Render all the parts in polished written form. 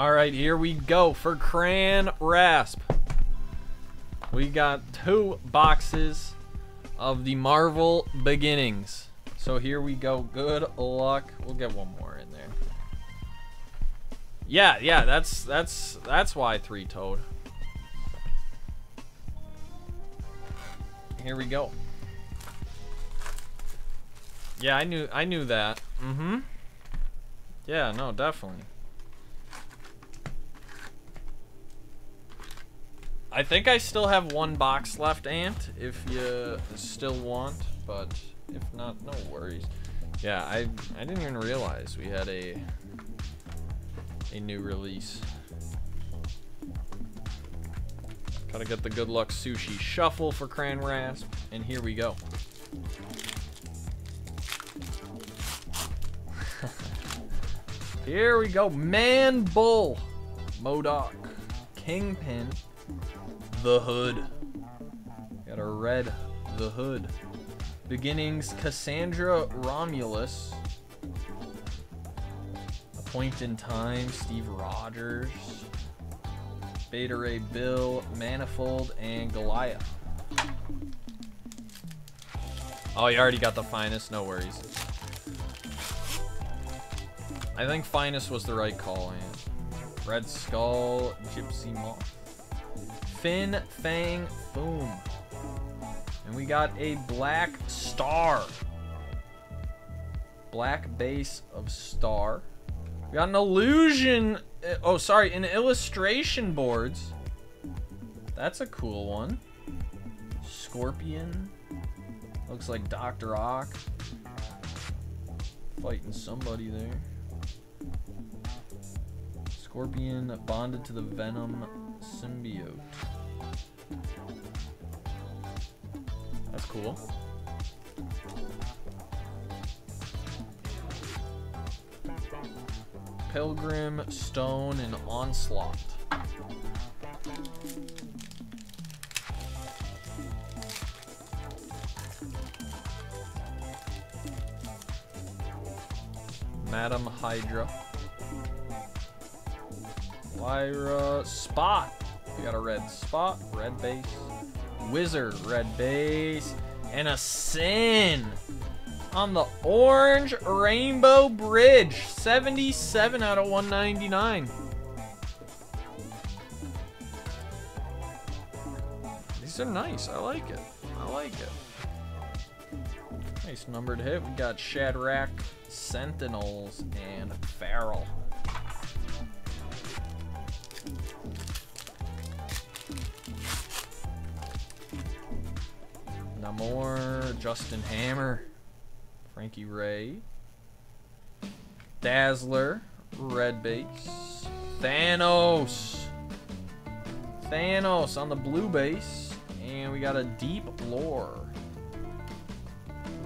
Alright, here we go for Cranrasp. We got 2 boxes of the Marvel Beginnings. So here we go. Good luck. We'll get one more in there. Yeah, that's why 3 Toad. Here we go. Yeah, I knew that. Mm-hmm. Yeah, no, definitely. I think I still have 1 box left, Ant, if you still want, but if not, no worries. Yeah, I didn't even realize we had a new release. Gotta get the good luck sushi shuffle for Cranrasp, and here we go. Here we go. Man Bull, Modok, Kingpin, The Hood. Got a red The Hood. Beginnings Cassandra Romulus. A Point in Time Steve Rogers. Beta Ray Bill, Manifold, and Goliath. Oh, you already got the Finest, no worries. I think Finest was the right call, Ant. Red Skull, Gypsy Moth. Fin Fang Foom. And we got a Black Star. Black base of star. We got an illusion. Oh, sorry, an illustration boards. That's a cool one. Scorpion. Looks like Dr. Ock. Fighting somebody there. Scorpion bonded to the Venom symbiote. That's cool. Pilgrim, Stone, and Onslaught. Madam Hydra. Lyra, Spot. We got a red Spot, red base. Wizard, red base. And a Sin on the orange rainbow bridge. 77 out of 199. These are nice. I like it. I like it. Nice numbered hit. We got Shadrach, Sentinels, and Feral. Namor, Justin Hammer, Frankie Ray, Dazzler, red base, Thanos on the blue base, and we got a Deep Lore,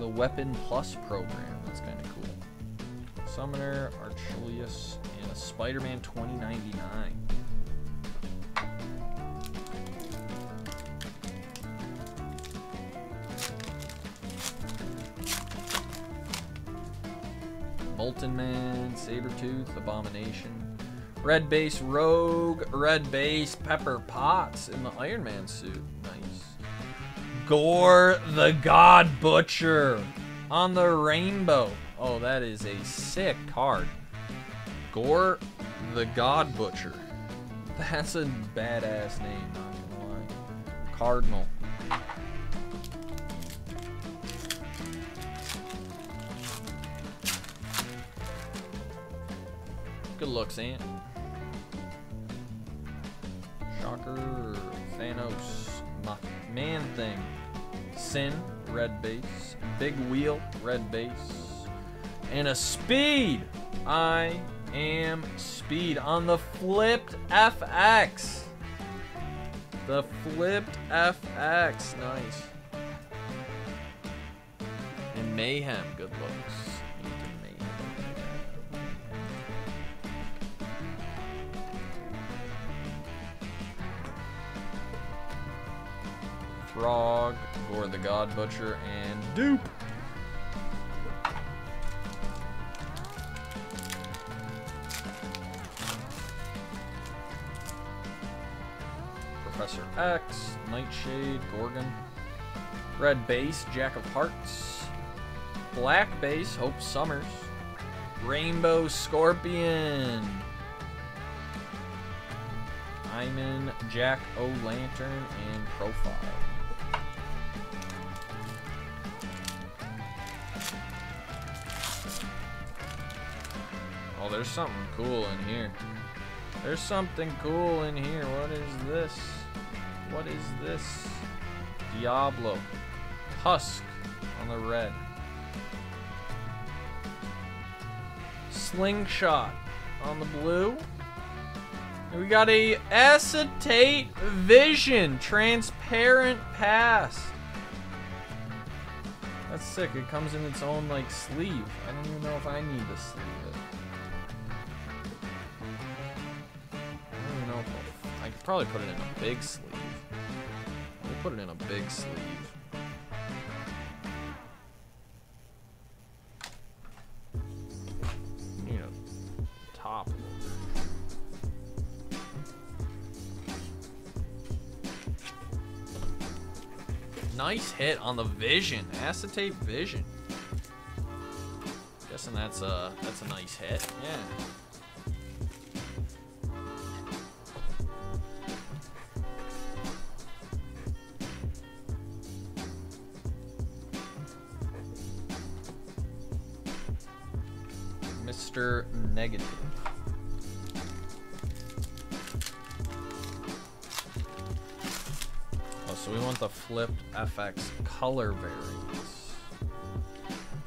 the Weapon Plus program. That's kind of cool. Summoner, Archelius, and a Spider-Man 2099. Molten Man, Sabretooth, Abomination. Red base Rogue, red base Pepper Potts in the Iron Man suit. Nice. Gore the God Butcher on the rainbow. Oh, that is a sick card. Gore the God Butcher. That's a badass name, not gonna lie. Cardinal. Good looks, Ant. Shocker, Thanos, Man-Thing, Sin, red base, Big Wheel, red base, and a Speed. I am Speed on the flipped FX. The flipped FX, nice. And Mayhem, good looks. Rogue, Gore the God Butcher, and Dupe. Professor X, Nightshade, Gorgon. Red base, Jack of Hearts. Black base, Hope Summers. Rainbow Scorpion. I'm in Jack O-Lantern and Profile. Oh, there's something cool in here. There's something cool in here. What is this? What is this? Diablo. Husk on the red. Slingshot on the blue. And we got a acetate vision. Transparent past. That's sick. It comes in its own like sleeve. I don't even know if I need to sleeve it. Probably put it in a big sleeve. We'll put it in a big sleeve. You know, top. Nice hit on the Vision, acetate Vision. Guessing that's a nice hit. Yeah. Negative. Oh, so we want the flipped FX color variants.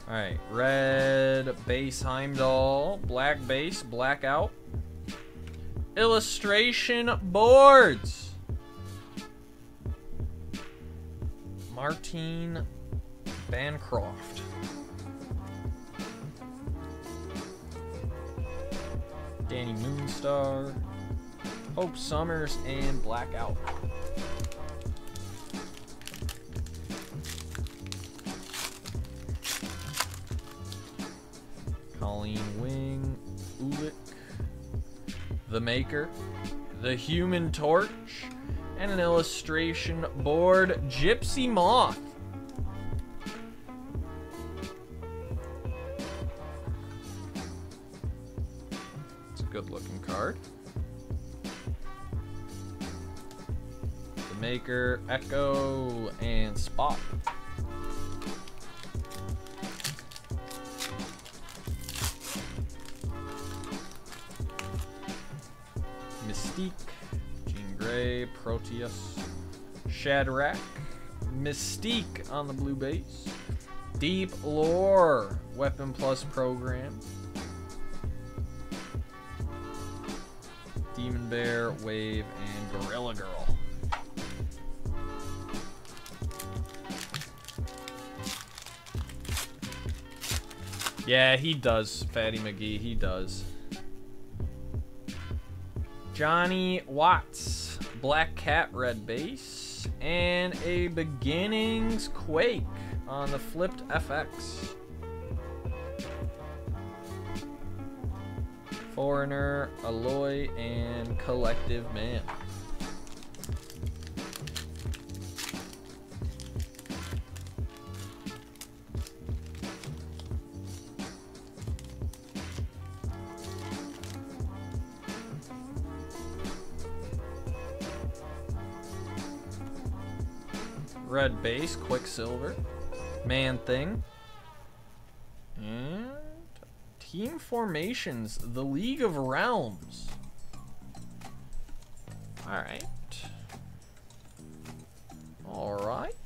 Alright, red base Heimdall, black base, blackout. Illustration boards. Martine Bancroft. Danny Moonstar, Hope Summers, and Blackout. Colleen Wing, Ulick, The Maker, The Human Torch, and an illustration board, Gypsy Moth. Good-looking card. The Maker, Echo, and Spot. Mystique, Jean Grey, Proteus, Shadrach, Mystique on the blue base. Deep Lore, Weapon Plus program. Demon Bear, Wave, and Gorilla Girl. Yeah, he does, Fatty McGee, he does. Johnny Watts, Black Cat, red base, and a Beginnings Quake on the flipped FX. Foreigner, Alloy, and Collective Man. Red base, Quicksilver, Man-Thing. Team Formations, the League of Realms. Alright. Alright.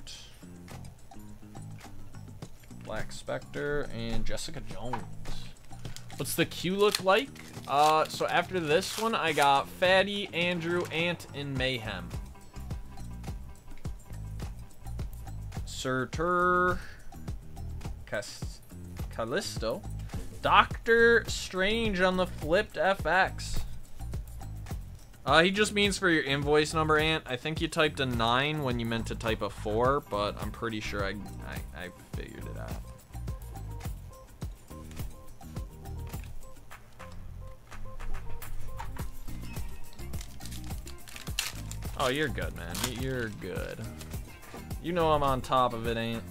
Black Spectre and Jessica Jones. What's the queue look like? So after this one, I got Fatty, Andrew, Ant, and Mayhem. Sir Tur... Callisto. Doctor Strange on the flipped FX. He just means for your invoice number, Ant. I think you typed a 9 when you meant to type a 4, but I'm pretty sure I figured it out. Oh, you're good, man. You're good. You know I'm on top of it, ain't?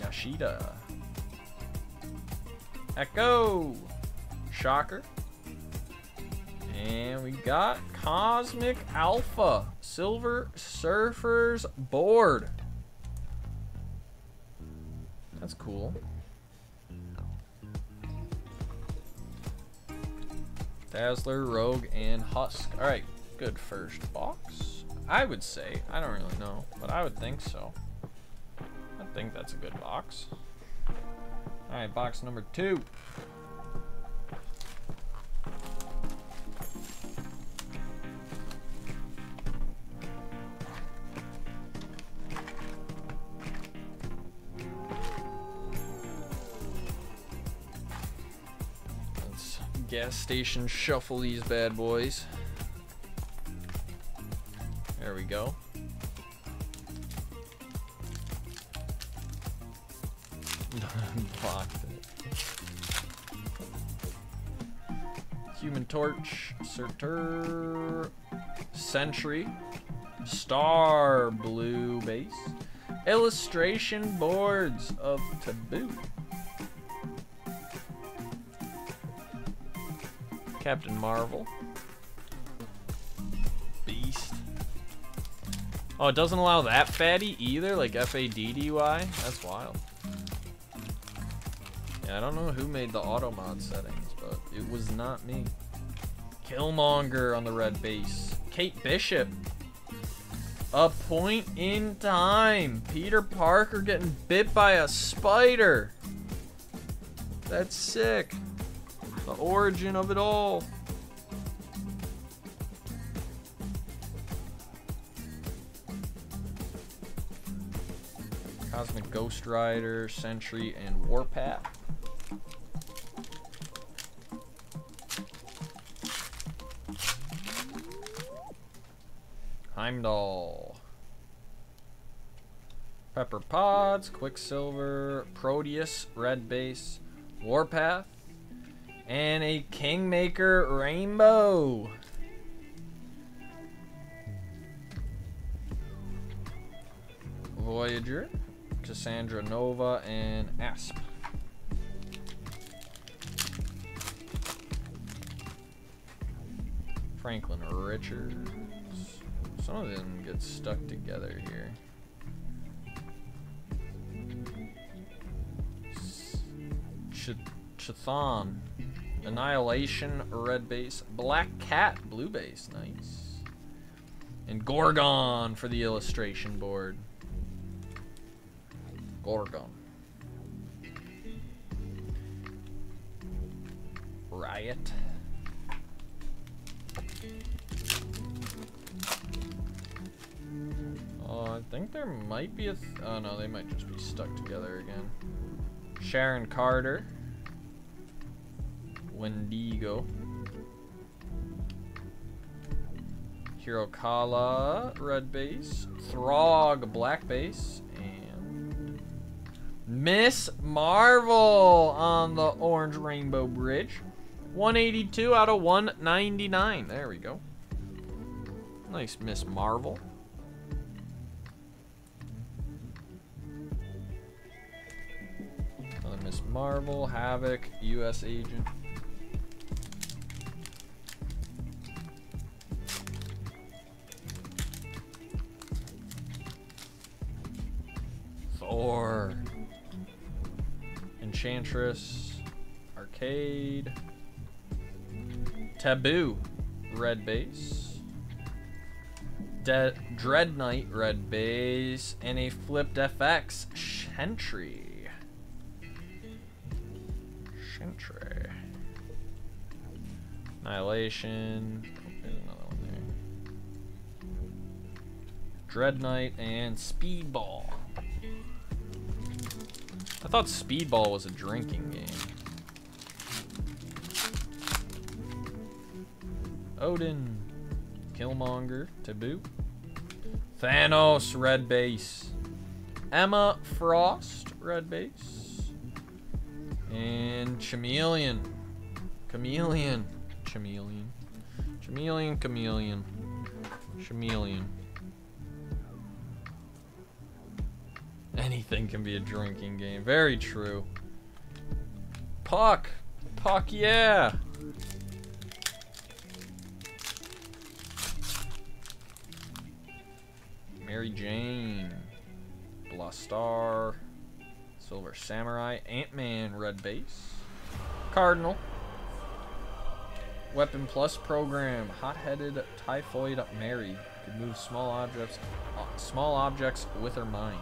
Yashida. Echo. Shocker. And we got Cosmic Alpha. Silver Surfer's board. That's cool. Dazzler, Rogue, and Husk. Alright, good first box. I would say. I don't really know, but I would think so. I think that's a good box. Alright, box number 2. Gas station shuffle these bad boys. There we go. Blocked it. Human Torch, Surtur, Sentry, Star Blue base, illustration boards of Taboo. Captain Marvel. Beast. Oh, it doesn't allow that fatty either? Like F-A-D-D-Y? That's wild. Yeah, I don't know who made the auto mod settings, but it was not me. Killmonger on the red base. Kate Bishop. A point in time. Peter Parker getting bit by a spider. That's sick. The origin of it all. Cosmic Ghost Rider, Sentry, and Warpath. Heimdall. Pepper Potts, Quicksilver, Proteus, red base, Warpath. And a Kingmaker Rainbow. Voyager, Cassandra Nova, and Asp. Franklin Richards. Some of them get stuck together here. Chthon. Annihilation, red base. Black Cat, blue base. Nice. And Gorgon for the illustration board. Gorgon. Riot. Oh, I think there might be a... oh, no, they might just be stuck together again. Sharon Carter. Wendigo. Hirokala, red base. Throg, black base. And Miss Marvel on the orange rainbow bridge. 182 out of 199. There we go. Nice Miss Marvel. Another Miss Marvel, Havoc, US Agent. Or Enchantress, Arcade, Taboo, red base, Dread Knight, red base, and a flipped FX, Sentry. Sentry. Annihilation. Oh, there's another one there. Dread Knight and Speedball. I thought Speedball was a drinking game. Odin, Killmonger, Taboo, Thanos, red base, Emma Frost, red base, and Chameleon, Chameleon, Chameleon, Chameleon, Chameleon, Chameleon. Anything can be a drinking game. Very true. Puck! Puck, yeah! Mary Jane. Blastar. Silver Samurai. Ant-Man, red base. Cardinal. Weapon Plus program. Hot-headed Typhoid Mary. Can move small objects with her mind.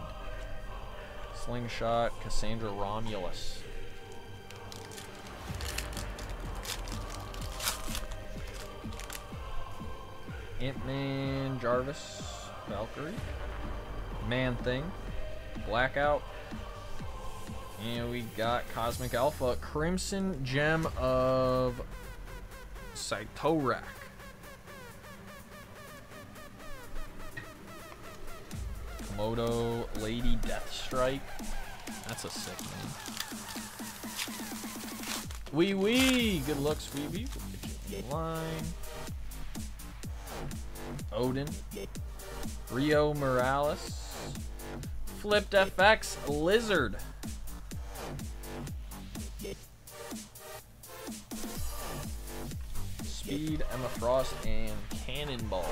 Slingshot. Cassandra Romulus. Ant-Man, Jarvis, Valkyrie. Man-Thing. Blackout. And we got Cosmic Alpha. Crimson Gem of Cytorak. Komodo Lady Deathstrike. That's a sick name. Wee Wee! Good luck, Sweetie. We'll get you in line. Odin. Rio Morales. Flipped FX Lizard. Speed, Emma Frost, and Cannonball.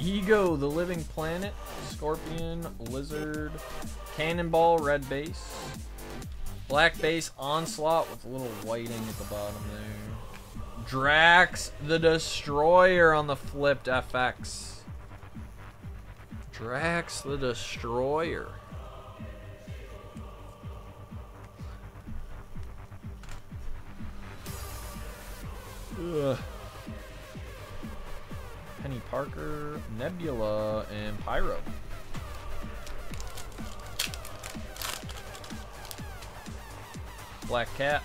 Ego, the Living Planet. Scorpion, Lizard. Cannonball, red base. Black base, Onslaught with a little whiting at the bottom there. Drax the Destroyer on the flipped FX. Drax the Destroyer. Ugh. Penny Parker, Nebula, and Pyro. Black Cat.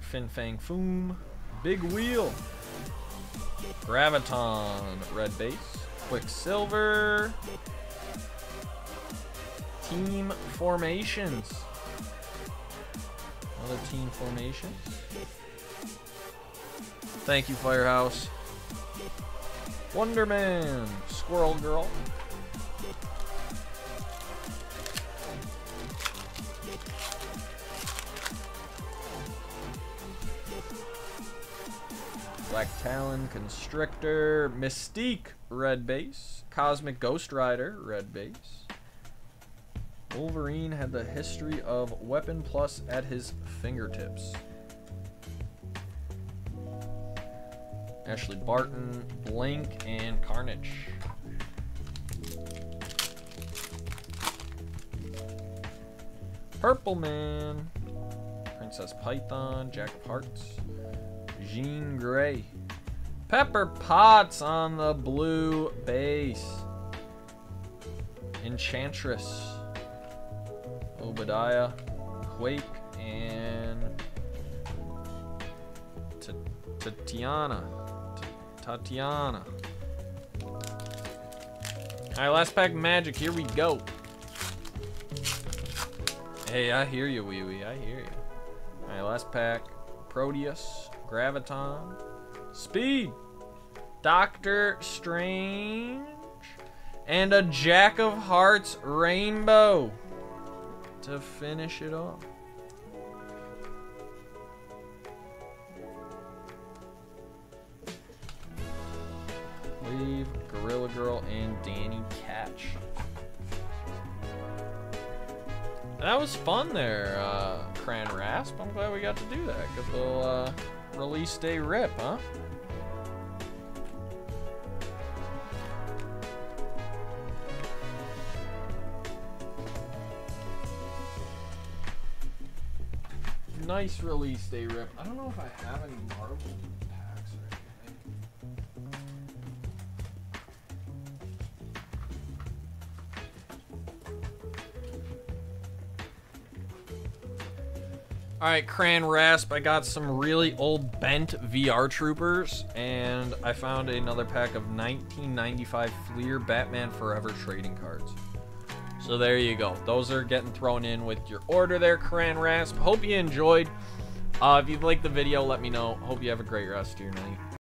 Fin Fang Foom. Big Wheel. Graviton. Red base. Quicksilver. Team formations. Another team formations. Thank you, Firehouse. Wonder Man. Squirrel Girl. Black Talon, Constrictor, Mystique, red base. Cosmic Ghost Rider, red base. Wolverine had the history of Weapon Plus at his fingertips. Ashley Barton, Blink, and Carnage. Purple Man, Princess Python, Jack of Hearts. Jean Grey. Pepper Potts on the blue base. Enchantress. Obadiah. Quake. And Tatiana. Alright, last pack of magic. Here we go. Hey, I hear you, Wee Wee. I hear you. Alright, last pack. Proteus. Graviton. Speed. Doctor Strange. And a Jack of Hearts rainbow to finish it off. Leave Gorilla Girl and Danny Catch. That was fun there, Cranrasp. I'm glad we got to do that. Good little release day rip, huh? Nice release day rip. I don't know if I have any Marvel packs or anything. Alright, Cranrasp, I got some really old bent VR troopers, and I found another pack of 1995 Fleer Batman Forever trading cards. So there you go. Those are getting thrown in with your order there, Cranrasp. Hope you enjoyed. If you'd like the video, let me know. Hope you have a great rest of your night.